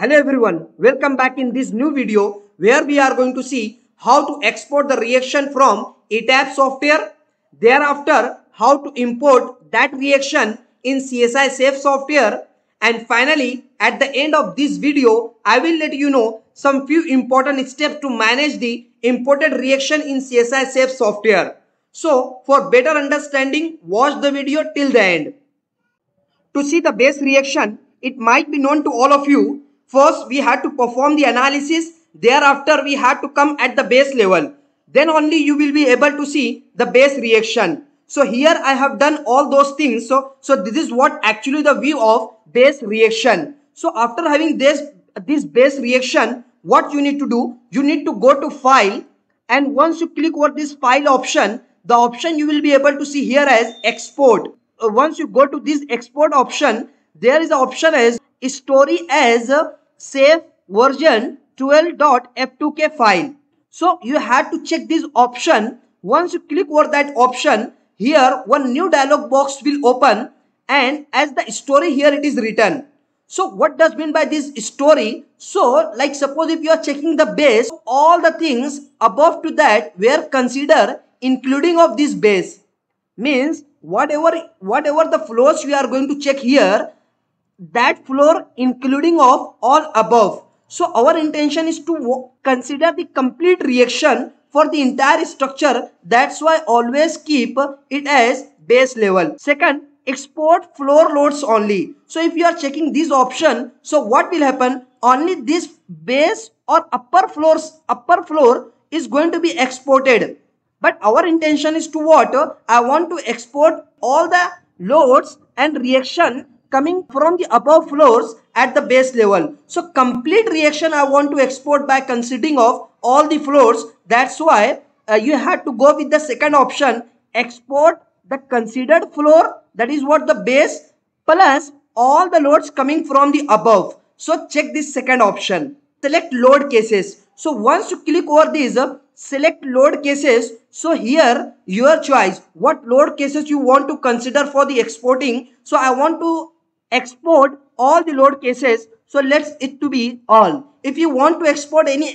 Hello everyone, welcome back in this new video where we are going to see how to export the reaction from ETABS software. Thereafter, how to import that reaction in CSI SAFE software. And finally, at the end of this video, I will let you know some few important steps to manage the imported reaction in CSI SAFE software. So, for better understanding, watch the video till the end. To see the base reaction, it might be known to all of you. First, we had to perform the analysis. Thereafter, we had to come at the base level. Then only you will be able to see the base reaction. So here I have done all those things. So this is what actually the view of base reaction. So after having this base reaction, what you need to do? You need to go to file, and once you click over this file option, the option you will be able to see here as export. Once you go to this export option, there is an option as story as save version 12.f2k file. So you have to check this option. Once you click over that option, here one new dialog box will open, and as the story here it is written. So what does mean by this story? So like suppose if you are checking the base, all the things above to that were considered including of this base. Means whatever the floors we are going to check here, that floor including of all above. So our intention is to consider the complete reaction for the entire structure. That's why always keep it as base level. Second, export floor loads only. So if you are checking this option, so what will happen? Only this base or upper floor is going to be exported. But our intention is to what? I want to export all the loads and reaction coming from the above floors at the base level. So complete reaction I want to export by considering of all the floors. That's why you had to go with the second option, export the considered floor, that is what the base, plus all the loads coming from the above. So check this second option, select load cases. So once you click over this select load cases, so here your choice, what load cases you want to consider for the exporting. So I want to export all the load cases, so let's it to be all. If you want to export any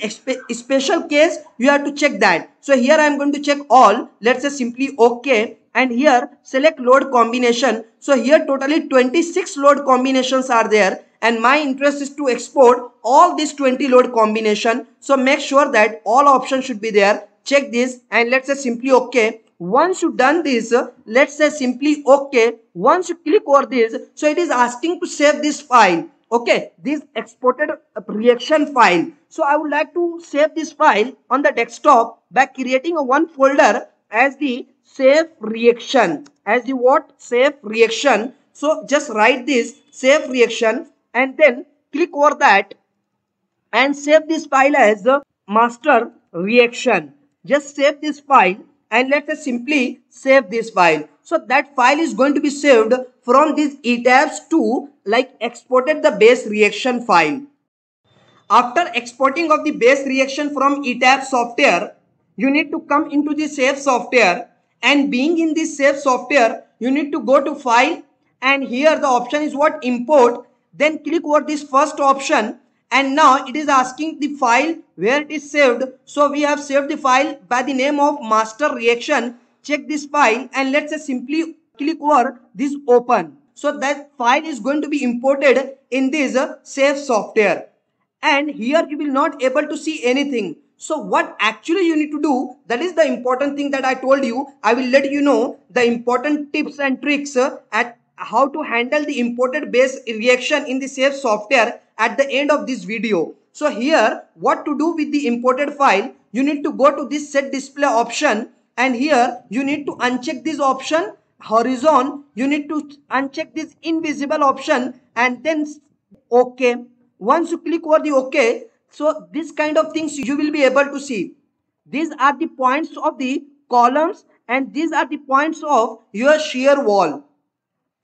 special case, you have to check that. So here I am going to check all, let's say simply OK, and here select load combination. So here totally 26 load combinations are there, and my interest is to export all these 20 load combination. So make sure that all options should be there. Check this and let's say simply OK. Once you done this, let's say simply OK. Once you click over this, so it is asking to save this file. Okay, this exported reaction file. So I would like to save this file on the desktop by creating a one folder as the save reaction. As the what? Save reaction. So just write this save reaction and then click over that and save this file as master reaction. Just save this file and let us simply save this file. So that file is going to be saved from this ETABS to like exported the base reaction file. After exporting of the base reaction from ETABS software, you need to come into the SAFE software, and being in this SAFE software, you need to go to file, and here the option is what? Import. Then click over this first option, and now it is asking the file where it is saved. So we have saved the file by the name of master reaction. Check this file and let's say simply click over this open. So that file is going to be imported in this SAFE software, and here you will not able to see anything. So what actually you need to do, that is the important thing that I told you. I will let you know the important tips and tricks at how to handle the imported base reaction in the SAFE software at the end of this video. So here what to do with the imported file, you need to go to this set display option, and here you need to uncheck this option horizon, you need to uncheck this invisible option and then OK. Once you click over the OK, so this kind of things you will be able to see. These are the points of the columns and these are the points of your shear wall.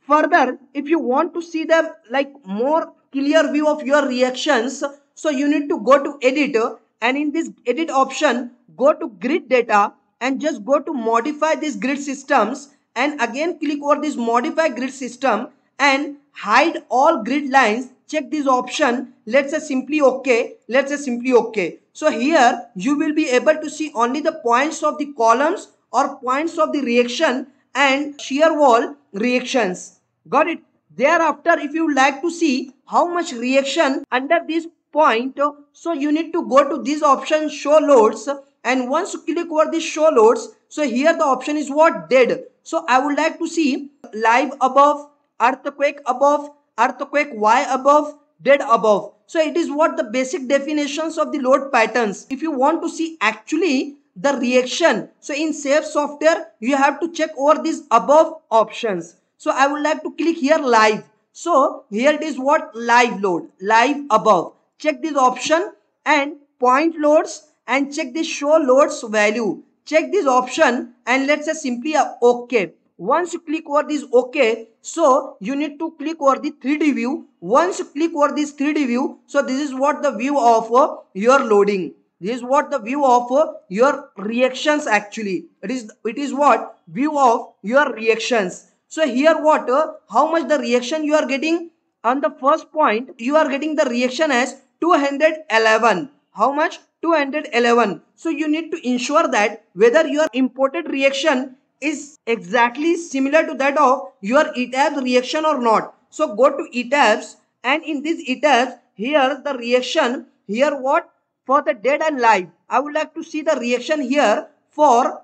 Further, if you want to see the like more clear view of your reactions, so you need to go to editor, and in this edit option go to grid data and just go to modify these grid systems, and again click over this modify grid system and hide all grid lines. check this option, let's say simply okay, let's say simply okay. So here you will be able to see only the points of the columns or points of the reaction and shear wall reactions. Got it? Thereafter, if you like to see how much reaction under this point, so you need to go to this option, show loads, and once you click over this show loads, so here the option is what? Dead. So I would like to see live above, earthquake above, earthquake Y above, dead above. So it is what? The basic definitions of the load patterns. If you want to see actually the reaction, so in SAFE software you have to check over these above options. So I would like to click here live. So here it is what? Live load, live above. Check this option and point loads and check this show loads value. Check this option and let's say simply okay. Once you click over this okay, so you need to click over the 3D view. Once you click over this 3D view, so this is what the view of your loading. This is what the view of your reactions actually. It is what? View of your reactions. So here what? How much the reaction you are getting? On the first point, you are getting the reaction as 211. How much? 211. So you need to ensure that whether your imported reaction is exactly similar to that of your ETABS reaction or not. So go to ETABS, and in this ETABS, here the reaction, here what? For the dead and live, I would like to see the reaction here for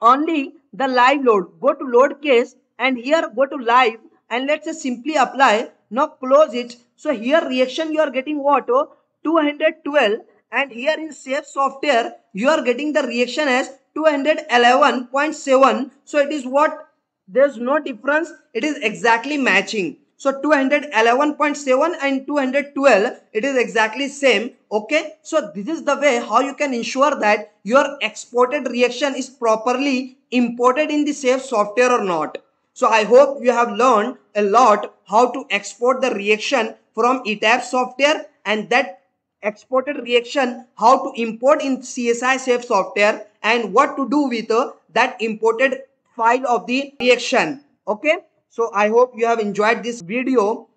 only the live load. Go to load case and here go to live and let's say simply apply. Now close it. So here reaction you are getting what? 212, and here in SAFE software you are getting the reaction as 211.7. So it is what? There's no difference. It is exactly matching. So 211.7 and 212, it is exactly same. Okay. So this is the way how you can ensure that your exported reaction is properly imported in the SAFE software or not. So I hope you have learned a lot how to export the reaction from ETABS software, and that exported reaction how to import in CSI SAFE software, and what to do with that imported file of the reaction. Okay. So I hope you have enjoyed this video.